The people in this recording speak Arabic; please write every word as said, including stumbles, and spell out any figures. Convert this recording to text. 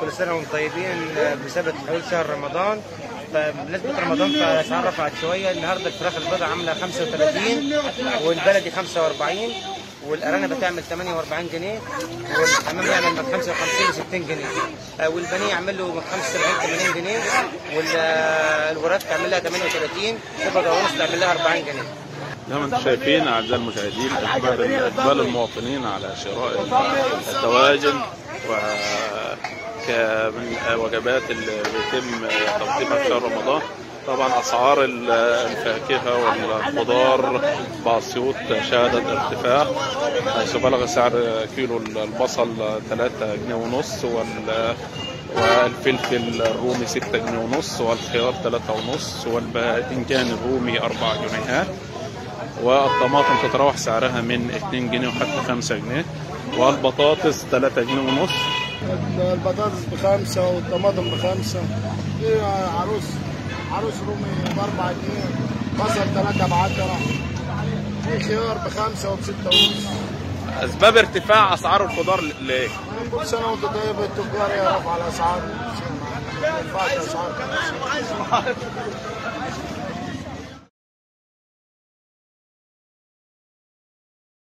كل سنه وانتم طيبين. بسبب حلول شهر رمضان فبنسبه رمضان فالاسعار رفعت شويه. النهارده الفراخ البيضاء عامله خمسة وثلاثين والبلدي خمسة وأربعين والارانب بتعمل ثمانية وأربعين جنيه والحمام يعمل من خمسة وخمسين ل ستين جنيه والبانيه يعمل له من خمسة وسبعين ل ثمانين جنيه والوراك تعمل لها ثمانية وثلاثين والبضاعه ونص تعمل لها أربعين جنيه. زي ما انتم شايفين اعزائي المشاهدين اقبال المواطنين على شراء الدواجن و من وجبات اللي بيتم توقيتها في شهر رمضان. طبعا اسعار الفاكهه والخضار بأسيوط شهدت ارتفاع حيث بلغ سعر كيلو البصل ثلاثة جنيه ونص والفلفل الرومي ستة جنيه ونص والخيار ثلاثة ونص والباذنجان الرومي أربعة جنيهات والطماطم تتراوح سعرها من اتنين جنيه وحتى خمسة جنيه والبطاطس ثلاثة جنيه ونص. البطاطس بخمسة والطماطم بخمسة. في عروس عروس رومي بأربعة جنيه، بصل ثلاثة بعشرة، في خيار بخمسة وبستة ونص. أسباب ارتفاع أسعار الخضار ليه؟ كل سنة وأنتم طيبين. التجار يعرفوا على أسعار الأسعار.